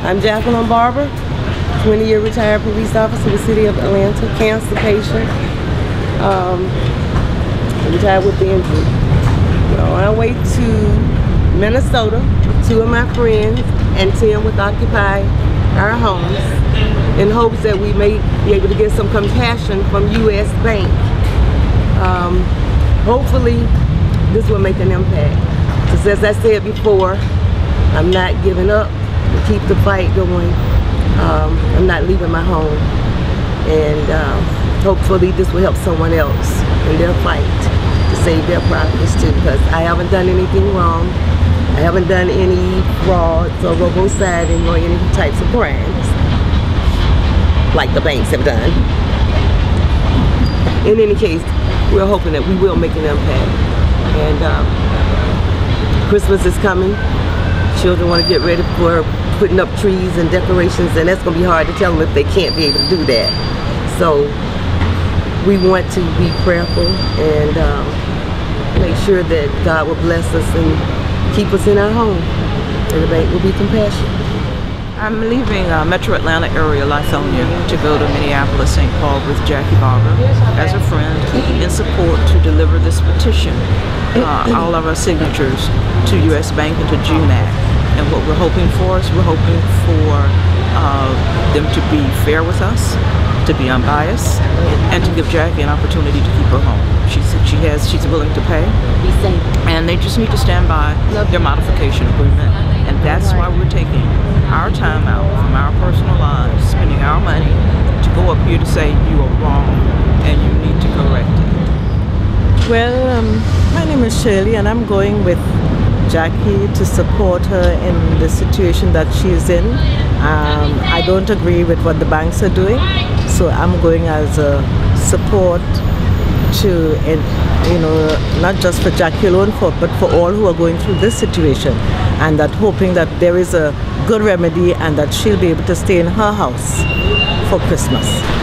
I'm Jacqueline Barber, 20-year retired police officer in the city of Atlanta, cancer patient, retired with the injury. Well, I went to Minnesota, 2 of my friends, and 10 with Occupy Our Homes, in hopes that we may be able to get some compassion from U.S. Bank. Hopefully, this will make an impact. Because as I said before, I'm not giving up. To keep the fight going. I'm not leaving my home. And hopefully this will help someone else in their fight to save their properties too. Because I haven't done anything wrong. I haven't done any frauds or robo-siding or any types of crimes like the banks have done. In any case, we're hoping that we will make an impact. And Christmas is coming. Children want to get ready for putting up trees and decorations, and that's going to be hard to tell them if they can't be able to do that. So we want to be prayerful and make sure that God will bless us and keep us in our home, and the bank will be compassionate. I'm leaving Metro Atlanta area, Lithonia, to go to Minneapolis, St. Paul with Jackie Barber as a friend in support to deliver this petition, all of our signatures to U.S. Bank and to GMAC. And what we're hoping for is we're hoping for them to be fair with us, to be unbiased, and to give Jackie an opportunity to keep her home. She said she's willing to pay, and they just need to stand by their modification agreement. And that's why we're taking our time out from our personal lives, spending our money to go up here to say you are wrong and you need to correct it. Well, my name is Shirley, and I'm going with Jackie to support her in the situation that she's in. I don't agree with what the banks are doing, so I'm going as a support to, you know, not just for Jackie alone, but for all who are going through this situation, and that hoping that there is a good remedy and that she'll be able to stay in her house for Christmas.